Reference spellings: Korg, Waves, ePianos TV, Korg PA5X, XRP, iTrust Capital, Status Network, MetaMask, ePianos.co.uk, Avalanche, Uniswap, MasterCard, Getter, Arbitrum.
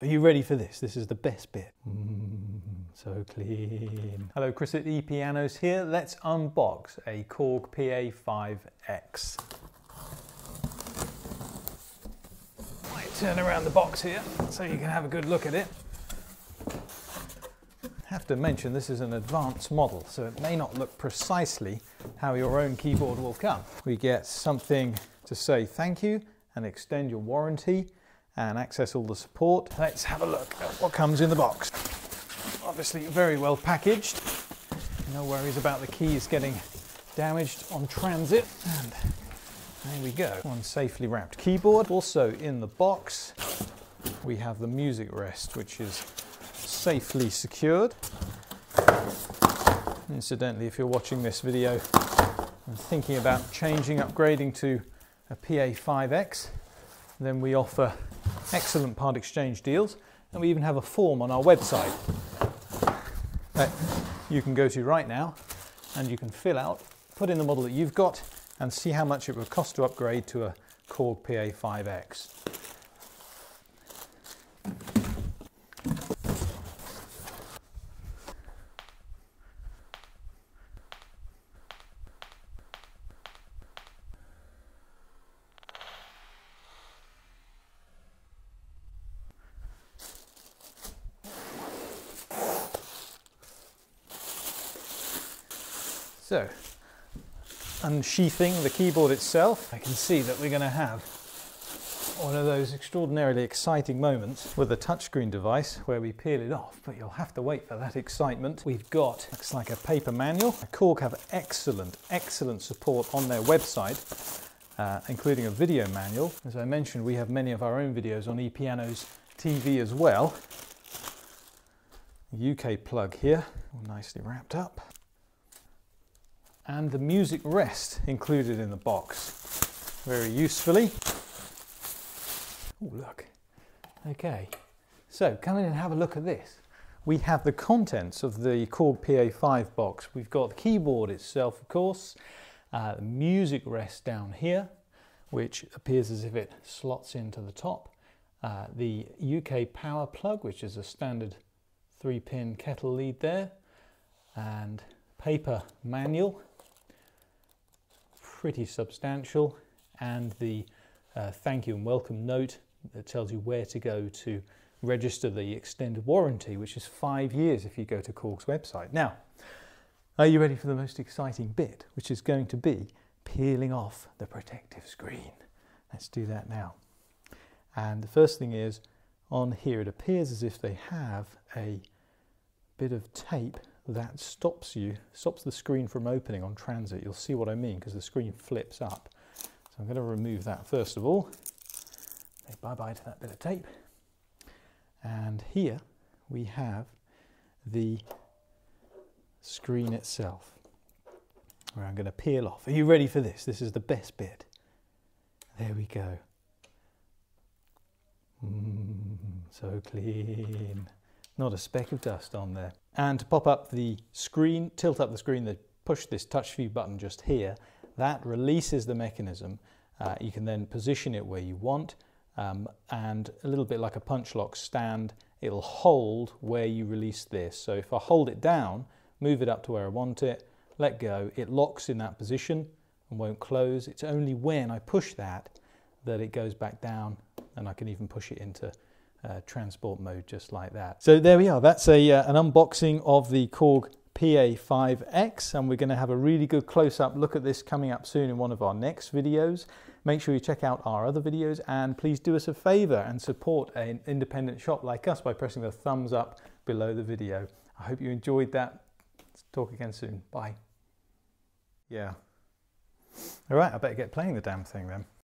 Are you ready for this? This is the best bit. So clean. Hello, Chris at ePianos here. Let's unbox a Korg PA5X. Might turn around the box here so you can have a good look at it. I have to mention this is an advanced model, so it may not look precisely how your own keyboard will come. We get something to say thank you and extend your warranty and access all the support. Let's have a look at what comes in the box. Obviously very well packaged. No worries about the keys getting damaged on transit. And there we go. One safely wrapped keyboard. Also in the box, we have the music rest, which is safely secured. Incidentally, if you're watching this video and thinking about upgrading to a PA5X, then we offer excellent part exchange deals, and we even have a form on our website that you can go to right now and you can fill out, put in the model that you've got and see how much it would cost to upgrade to a Korg PA5X. So, unsheathing the keyboard itself, I can see that we're going to have one of those extraordinarily exciting moments with a touchscreen device where we peel it off, but you'll have to wait for that excitement. We've got, looks like a paper manual. Korg have excellent support on their website, including a video manual. As I mentioned, we have many of our own videos on ePianos TV as well. UK plug here, all nicely wrapped up. And the music rest included in the box, very usefully. Oh, look. Okay, so come in and have a look at this. We have the contents of the Korg PA5 box. We've got the keyboard itself, of course, the music rest down here, which appears as if it slots into the top, the UK power plug, which is a standard 3-pin kettle lead there, and paper manual. Pretty substantial, and the thank you and welcome note that tells you where to go to register the extended warranty, which is 5 years if you go to Korg's website. Now, are you ready for the most exciting bit, which is going to be peeling off the protective screen? Let's do that now. And the first thing is, on here it appears as if they have a bit of tape that stops the screen from opening on transit. You'll see what I mean, because the screen flips up. So I'm going to remove that first of all. Say bye-bye to that bit of tape. And here we have the screen itself, where I'm going to peel off. Are you ready for this? This is the best bit. There we go. So clean. Not a speck of dust on there. And to pop up the screen, tilt up the screen, they push this touch view button just here. That releases the mechanism. You can then position it where you want, and a little bit like a punch lock stand, it'll hold where you release this. So if I hold it down, move it up to where I want it, let go, it locks in that position and won't close. It's only when I push that that it goes back down, and I can even push it into transport mode just like that. So there we are. That's an unboxing of the Korg PA5X, and we're going to have a really good close-up look at this coming up soon in one of our next videos. Make sure you check out our other videos, and please do us a favor and support an independent shop like us by pressing the thumbs up below the video. I hope you enjoyed that. Let's talk again soon. Bye. Yeah. All right, I better get playing the damn thing then.